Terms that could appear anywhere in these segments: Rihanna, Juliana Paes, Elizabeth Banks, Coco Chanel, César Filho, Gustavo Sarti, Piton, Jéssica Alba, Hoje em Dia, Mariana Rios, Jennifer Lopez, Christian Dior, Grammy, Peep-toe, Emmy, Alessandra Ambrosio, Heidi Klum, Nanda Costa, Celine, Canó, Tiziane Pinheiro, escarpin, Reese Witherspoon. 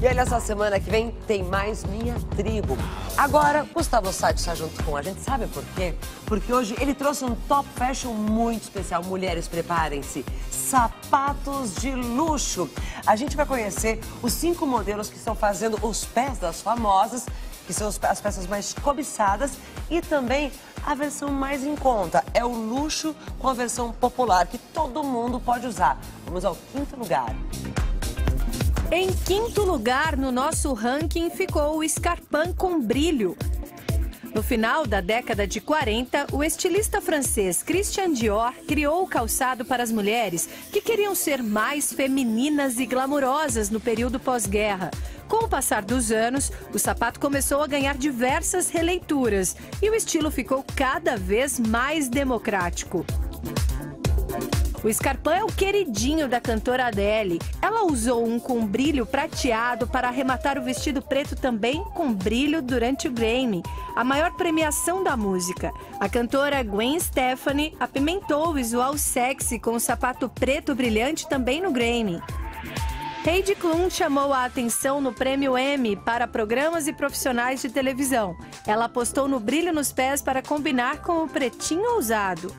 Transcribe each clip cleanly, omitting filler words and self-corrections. E olha só, semana que vem tem mais Minha Tribo. Agora, Gustavo Sarti está junto com a gente, sabe por quê? Porque hoje ele trouxe um top fashion muito especial. Mulheres, preparem-se. Sapatos de luxo. A gente vai conhecer os 5 modelos que estão fazendo os pés das famosas, que são as peças mais cobiçadas, e também a versão mais em conta. É o luxo com a versão popular, que todo mundo pode usar. Vamos ao 5º lugar. Em 5º lugar no nosso ranking ficou o escarpin com brilho. No final da década de 40, o estilista francês Christian Dior criou o calçado para as mulheres que queriam ser mais femininas e glamourosas no período pós-guerra. Com o passar dos anos, o sapato começou a ganhar diversas releituras e o estilo ficou cada vez mais democrático. O escarpin é o queridinho da cantora Adele. Ela usou um com brilho prateado para arrematar o vestido preto também com brilho durante o Grammy, a maior premiação da música. A cantora Gwen Stefani apimentou o visual sexy com o sapato preto brilhante também no Grammy. Heidi Klum chamou a atenção no prêmio Emmy para programas e profissionais de televisão. Ela apostou no brilho nos pés para combinar com o pretinho ousado.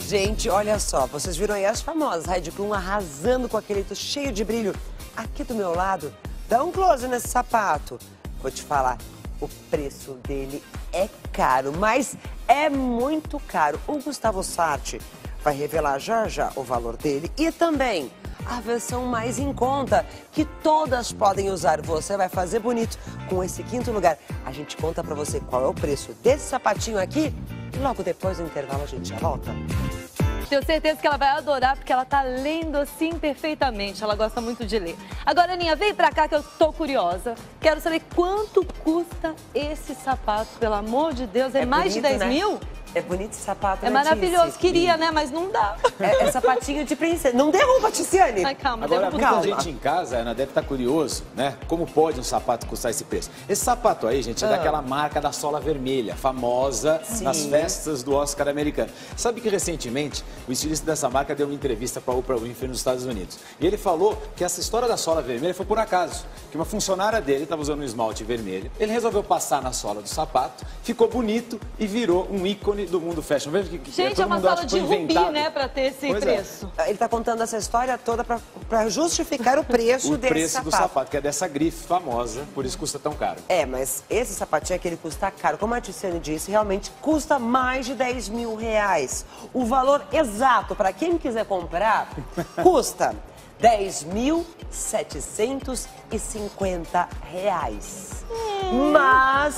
Gente, olha só, vocês viram aí as famosas, Heidi Klum arrasando com aquele jeito cheio de brilho. Aqui do meu lado, dá um close nesse sapato. Vou te falar, o preço dele é caro, mas é muito caro. O Gustavo Sarti vai revelar já já o valor dele e também a versão mais em conta, que todas podem usar. Você vai fazer bonito com esse 5º lugar. A gente conta pra você qual é o preço desse sapatinho aqui. Logo depois do intervalo a gente já volta. Tenho certeza que ela vai adorar, porque ela tá lendo assim perfeitamente. Ela gosta muito de ler. Agora, Aninha, vem pra cá que eu tô curiosa. Quero saber quanto custa esse sapato, pelo amor de Deus. É mais bonito, de 10 mil? É bonito esse sapato, né? É maravilhoso. Queria, né? Mas não dá. É sapatinho de princesa. Não derruba, Tiziane. Ai, calma. Agora, muita gente em casa, Ana, deve estar curioso, né? Como pode um sapato custar esse preço? Esse sapato aí, gente, é daquela marca da sola vermelha, famosa nas festas do Oscar americano. Sabe que, recentemente, o estilista dessa marca deu uma entrevista para Oprah Winfrey nos Estados Unidos. E ele falou que essa história da sola vermelha foi por acaso. Que uma funcionária dele estava usando um esmalte vermelho. Ele resolveu passar na sola do sapato, ficou bonito e virou um ícone do mundo fashion. Gente, é uma sola de rubi, né, pra ter esse preço. Ele tá contando essa história toda pra justificar o preço desse sapato. O preço do sapato, que é dessa grife famosa, por isso custa tão caro. É, mas esse sapatinho aqui, ele custa caro. Como a Tiziane disse, realmente custa mais de 10 mil reais. O valor exato, pra quem quiser comprar, custa 10.750 reais. Mas,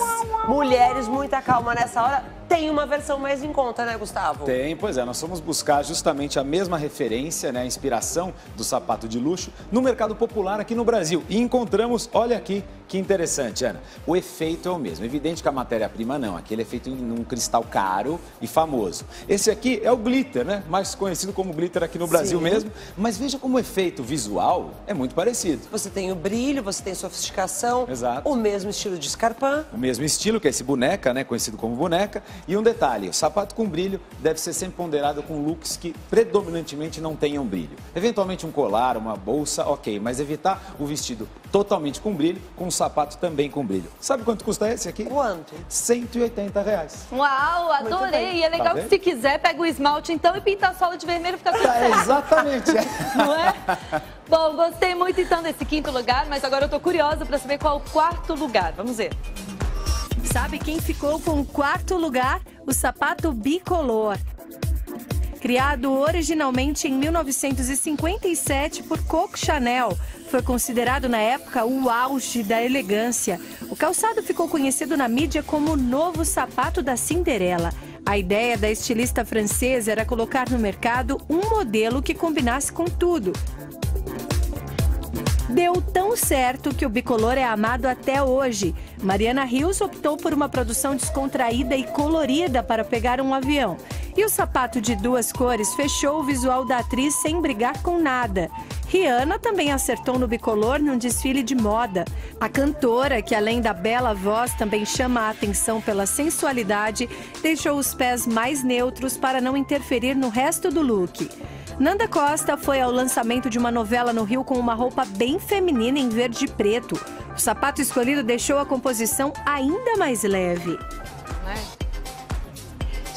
mulheres, muita calma nessa hora. Tem uma versão mais em conta, né, Gustavo? Tem, pois é. Nós fomos buscar justamente a mesma referência, né, a inspiração do sapato de luxo no mercado popular aqui no Brasil. E encontramos, olha aqui, que interessante, Ana. O efeito é o mesmo. Evidente que a matéria-prima não. Aqui ele é feito em um cristal caro e famoso. Esse aqui é o glitter, né? Mais conhecido como glitter aqui no Brasil mesmo. Mas veja como o efeito visual é muito parecido. Você tem o brilho, você tem sofisticação. Exato. O mesmo estilo de escarpin. O mesmo estilo, que é esse boneca, né? Conhecido como boneca. E um detalhe, o sapato com brilho deve ser sempre ponderado com looks que predominantemente não tenham brilho. Eventualmente um colar, uma bolsa, ok, mas evitar o vestido totalmente com brilho, com um sapato também com brilho. Sabe quanto custa esse aqui? Quanto? 180 reais. Uau, adorei! E é legal que, se quiser, pega o esmalte então e pinta a sola de vermelho e fica tudo certo. Exatamente. Não é? Bom, gostei muito então desse 5º lugar, mas agora eu tô curiosa para saber qual o 4º lugar. Vamos ver. Sabe quem ficou com o 4º lugar? O sapato bicolor. Criado originalmente em 1957 por Coco Chanel, foi considerado na época o auge da elegância. O calçado ficou conhecido na mídia como o novo sapato da Cinderela. A ideia da estilista francesa era colocar no mercado um modelo que combinasse com tudo. Deu tão certo que o bicolor é amado até hoje. Mariana Rios optou por uma produção descontraída e colorida para pegar um avião. E o sapato de duas cores fechou o visual da atriz sem brigar com nada. Rihanna também acertou no bicolor num desfile de moda. A cantora, que além da bela voz também chama a atenção pela sensualidade, deixou os pés mais neutros para não interferir no resto do look. Nanda Costa foi ao lançamento de uma novela no Rio com uma roupa bem feminina em verde e preto. O sapato escolhido deixou a composição ainda mais leve.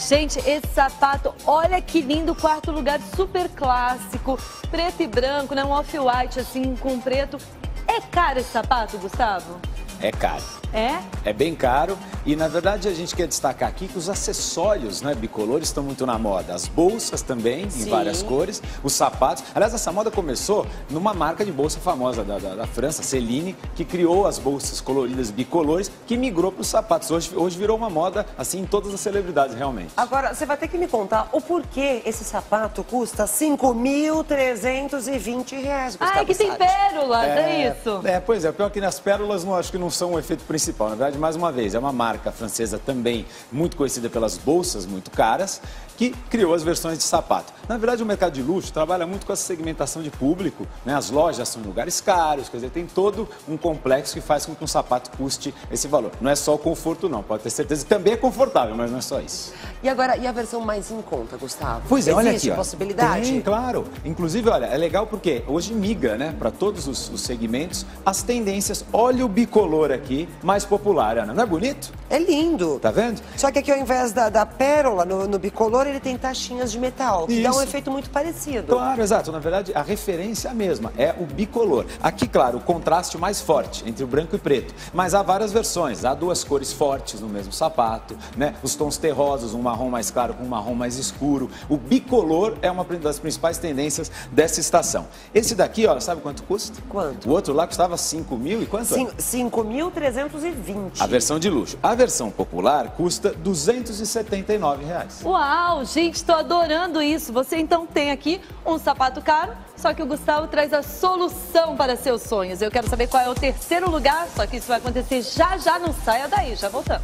Gente, esse sapato, olha que lindo, quarto lugar, super clássico, preto e branco, né? Um off-white assim, com preto. É caro esse sapato, Gustavo? É caro. É? É bem caro e, na verdade, a gente quer destacar aqui que os acessórios, né, bicolores estão muito na moda. As bolsas também, em várias cores, os sapatos. Aliás, essa moda começou numa marca de bolsa famosa da França, Celine, que criou as bolsas coloridas bicolores, que migrou para os sapatos. Hoje virou uma moda, assim, em todas as celebridades, realmente. Agora, você vai ter que me contar o porquê esse sapato custa 5.320 reais, Gustavo. Ai, que tem pérolas, é isso? É, pois é. Pior que nas pérolas, não, acho que não são o efeito principal. Na verdade, mais uma vez, é uma marca francesa também muito conhecida pelas bolsas muito caras, que criou as versões de sapato. Na verdade, o mercado de luxo trabalha muito com essa segmentação de público, né? As lojas são lugares caros, quer dizer, tem todo um complexo que faz com que um sapato custe esse valor. Não é só o conforto, não. Pode ter certeza que também é confortável, mas não é só isso. E agora, e a versão mais em conta, Gustavo? Pois é, existe, olha aqui, ó. Possibilidade? Tem, claro. Inclusive, olha, é legal porque hoje migra, né, para todos os segmentos, as tendências. Olha o bicolor aqui, mais popular, Ana. Não é bonito? É lindo. Tá vendo? Só que aqui, ao invés da pérola no bicolor, ele tem taxinhas de metal, que dá um efeito muito parecido. Claro, exato. Na verdade, a referência é a mesma, é o bicolor. Aqui, claro, o contraste mais forte entre o branco e preto. Mas há várias versões. Há duas cores fortes no mesmo sapato, né? Os tons terrosos, um marrom mais claro com um marrom mais escuro. O bicolor é uma das principais tendências dessa estação. Esse daqui, ó, sabe quanto custa? Quanto? O outro lá custava 5 mil e quanto? 5.320. A versão de luxo. A versão popular custa 279 reais. Uau! Gente, tô adorando isso. Você então tem aqui um sapato caro, só que o Gustavo traz a solução para seus sonhos. Eu quero saber qual é o terceiro lugar, só que isso vai acontecer já já, não saia daí, já voltamos.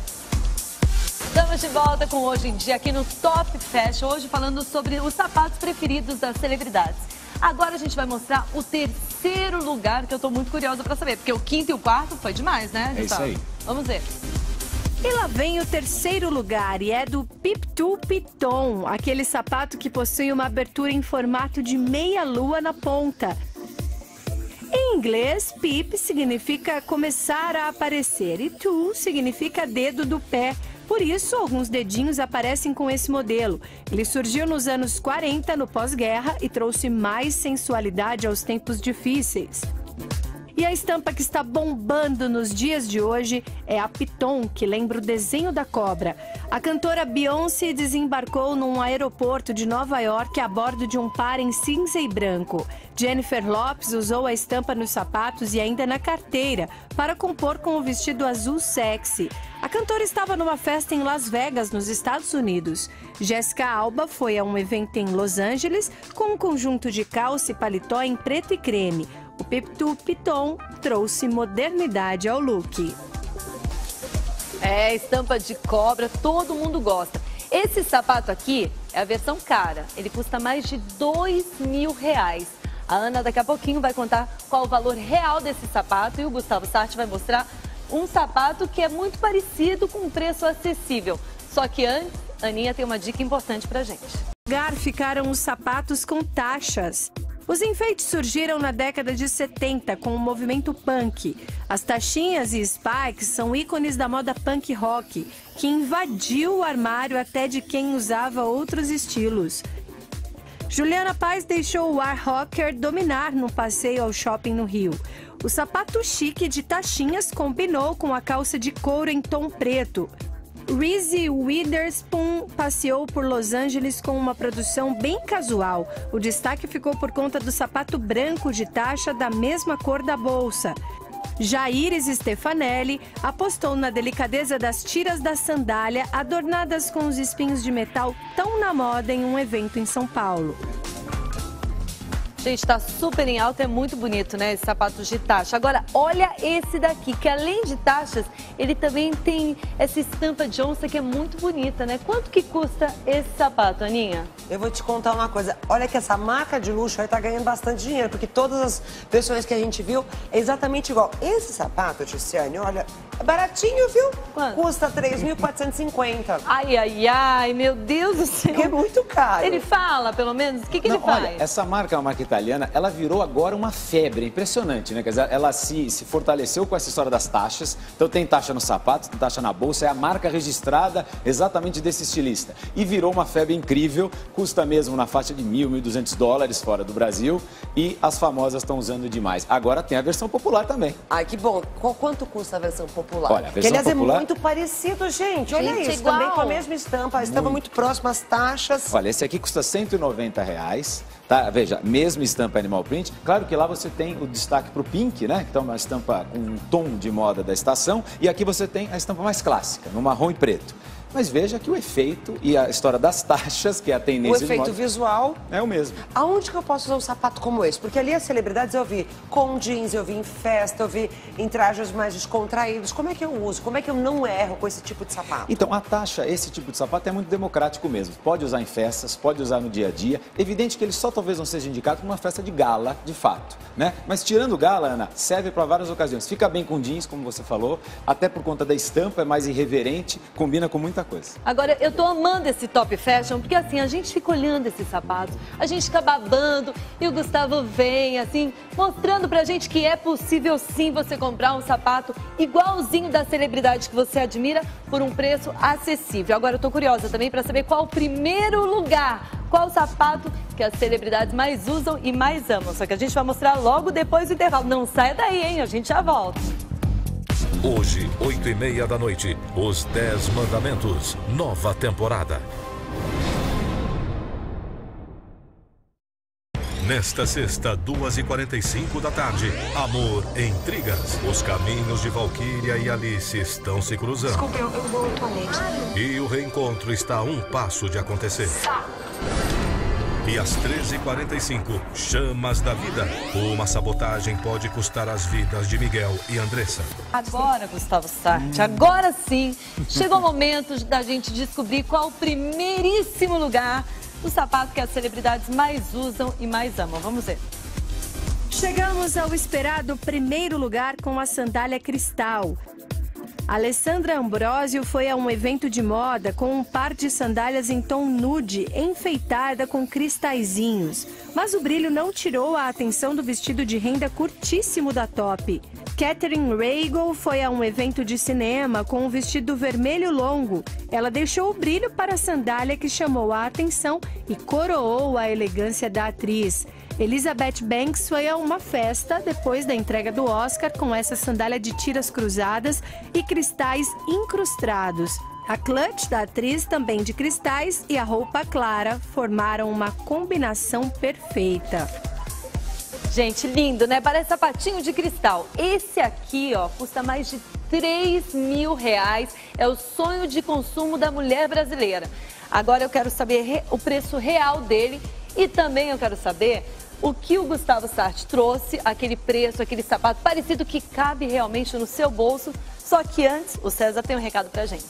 Estamos de volta com Hoje em Dia aqui no Top Fashion, hoje falando sobre os sapatos preferidos das celebridades. Agora a gente vai mostrar o terceiro lugar, que eu tô muito curiosa para saber, porque o quinto e o quarto foi demais, né, Gustavo? É isso aí. Vamos ver. E lá vem o terceiro lugar, e é do Peep-toe, Piton, aquele sapato que possui uma abertura em formato de meia-lua na ponta. Em inglês, peep significa começar a aparecer e toe significa dedo do pé. Por isso, alguns dedinhos aparecem com esse modelo. Ele surgiu nos anos 40, no pós-guerra, e trouxe mais sensualidade aos tempos difíceis. E a estampa que está bombando nos dias de hoje é a Piton, que lembra o desenho da cobra. A cantora Beyoncé desembarcou num aeroporto de Nova York a bordo de um par em cinza e branco. Jennifer Lopez usou a estampa nos sapatos e ainda na carteira para compor com o vestido azul sexy. A cantora estava numa festa em Las Vegas, nos Estados Unidos. Jéssica Alba foi a um evento em Los Angeles com um conjunto de calça e paletó em preto e creme. O Peep-toe Piton trouxe modernidade ao look. É, estampa de cobra, todo mundo gosta. Esse sapato aqui é a versão cara, ele custa mais de 2 mil reais. A Ana daqui a pouquinho vai contar qual o valor real desse sapato e o Gustavo Sarti vai mostrar um sapato que é muito parecido com um preço acessível. Só que antes, a Aninha tem uma dica importante pra gente. Ficaram os sapatos com taxas. Os enfeites surgiram na década de 70 com o movimento punk. As taxinhas e spikes são ícones da moda punk rock, que invadiu o armário até de quem usava outros estilos. Juliana Paes deixou o ar rocker dominar num passeio ao shopping no Rio. O sapato chique de taxinhas combinou com a calça de couro em tom preto. Reese Witherspoon passeou por Los Angeles com uma produção bem casual. O destaque ficou por conta do sapato branco de taxa da mesma cor da bolsa. Já Iris Stefanelli apostou na delicadeza das tiras da sandália adornadas com os espinhos de metal, tão na moda em um evento em São Paulo. Beyoncé está super em alta, é muito bonito, né? Esses sapatos de taxa. Agora, olha esse daqui, que além de taxas, ele também tem essa estampa de onça que é muito bonita, né? Quanto que custa esse sapato, Aninha? Eu vou te contar uma coisa. Olha que essa marca de luxo aí tá ganhando bastante dinheiro, porque todas as versões que a gente viu é exatamente igual. Esse sapato, Tiziane, olha, é baratinho, viu? Quanto? Custa 3.450. Ai, ai, ai, meu Deus do céu. Porque é muito caro. Ele fala, pelo menos? O que ele faz? Olha, essa marca é uma marca italiana, ela virou agora uma febre, impressionante, né? Quer dizer, ela se fortaleceu com essa história das taxas. Então tem taxa no sapato, tem taxa na bolsa, é a marca registrada exatamente desse estilista. E virou uma febre incrível, custa mesmo na faixa de $1.000, $1.200 fora do Brasil, e as famosas estão usando demais. Agora tem a versão popular também. Ai, que bom. Quanto custa a versão popular? Olha, a versão popular... é muito parecido, gente. Olha isso, igual. Também com a mesma estampa, estava muito próximo às taxas. Olha, esse aqui custa R$190. Tá, veja, mesmo estampa animal print, claro que lá você tem o destaque para o pink, né? Então, uma estampa com um tom de moda da estação. E aqui você tem a estampa mais clássica, no marrom e preto. Mas veja que o efeito e a história das taxas, que é a tendência... O efeito visual... é o mesmo. Aonde que eu posso usar um sapato como esse? Porque ali as celebridades eu vi com jeans, eu vi em festa, eu vi em trajes mais descontraídos. Como é que eu uso? Como é que eu não erro com esse tipo de sapato? Então, a taxa, esse tipo de sapato é muito democrático mesmo. Pode usar em festas, pode usar no dia a dia. Evidente que ele só talvez não seja indicado para uma festa de gala, de fato, né? Mas tirando gala, Ana, serve para várias ocasiões. Fica bem com jeans, como você falou, até por conta da estampa, é mais irreverente, combina com muita coisa. Agora, eu tô amando esse top fashion, porque assim, a gente fica olhando esses sapatos, a gente fica babando, e o Gustavo vem, assim, mostrando pra gente que é possível sim você comprar um sapato igualzinho da celebridade que você admira por um preço acessível. Agora, eu tô curiosa também pra saber qual o primeiro lugar, qual o sapato que as celebridades mais usam e mais amam. Só que a gente vai mostrar logo depois do intervalo. Não saia daí, hein? A gente já volta. Hoje, 20h30, os 10 mandamentos, nova temporada. Nesta sexta, 2h45 da tarde, Amor em Intrigas. Os caminhos de Valquíria e Alice estão se cruzando. Desculpa, eu vou ao toalete. E o reencontro está a um passo de acontecer. E às 13h45, Chamas da Vida. Uma sabotagem pode custar as vidas de Miguel e Andressa. Agora, Gustavo Sarti, agora sim, chegou o momento da gente descobrir qual o primeiríssimo lugar do sapato que as celebridades mais usam e mais amam. Vamos ver. Chegamos ao esperado primeiro lugar com a sandália cristal. Alessandra Ambrosio foi a um evento de moda com um par de sandálias em tom nude, enfeitada com cristalzinhos. Mas o brilho não tirou a atenção do vestido de renda curtíssimo da top. Catherine Ragel foi a um evento de cinema com um vestido vermelho longo. Ela deixou o brilho para a sandália que chamou a atenção e coroou a elegância da atriz. Elizabeth Banks foi a uma festa depois da entrega do Oscar com essa sandália de tiras cruzadas e cristais incrustados. A clutch da atriz, também de cristais, e a roupa clara formaram uma combinação perfeita. Gente, lindo, né? Parece sapatinho de cristal. Esse aqui, ó, custa mais de R$3.000. É o sonho de consumo da mulher brasileira. Agora eu quero saber o preço real dele e também eu quero saber... o que o Gustavo Sarti trouxe, aquele preço, aquele sapato parecido que cabe realmente no seu bolso. Só que antes, o César tem um recado pra gente.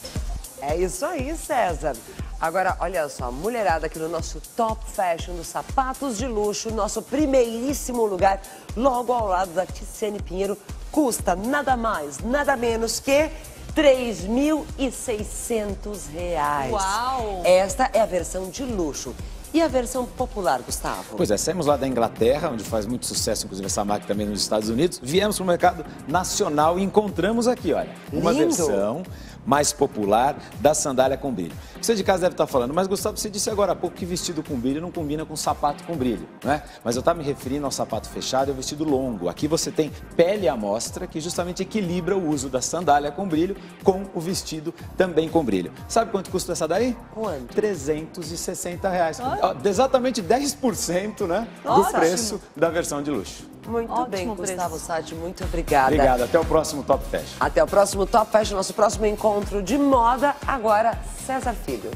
É isso aí, César. Agora, olha só, mulherada aqui no nosso Top Fashion, dos sapatos de luxo, nosso primeiríssimo lugar, logo ao lado da Tiziane Pinheiro, custa nada mais, nada menos que... R$3.600. Uau! Esta é a versão de luxo. E a versão popular, Gustavo? Pois é, saímos lá da Inglaterra, onde faz muito sucesso, inclusive essa marca também nos Estados Unidos. Viemos para o mercado nacional e encontramos aqui, olha, uma versão mais popular da sandália com brilho. Você de casa deve estar falando, mas Gustavo, você disse agora há pouco que vestido com brilho não combina com sapato com brilho, né? Mas eu estava me referindo ao sapato fechado e ao vestido longo. Aqui você tem pele à mostra, que justamente equilibra o uso da sandália com brilho com o vestido também com brilho. Sabe quanto custa essa daí? Quanto? R$360. Olha. Exatamente 10%, né, do preço da versão de luxo. Muito ótimo bem, Gustavo Sarti, muito obrigada. Obrigado, até o próximo Top Fashion. Até o próximo Top Fashion, nosso próximo encontro de moda, agora César Filho.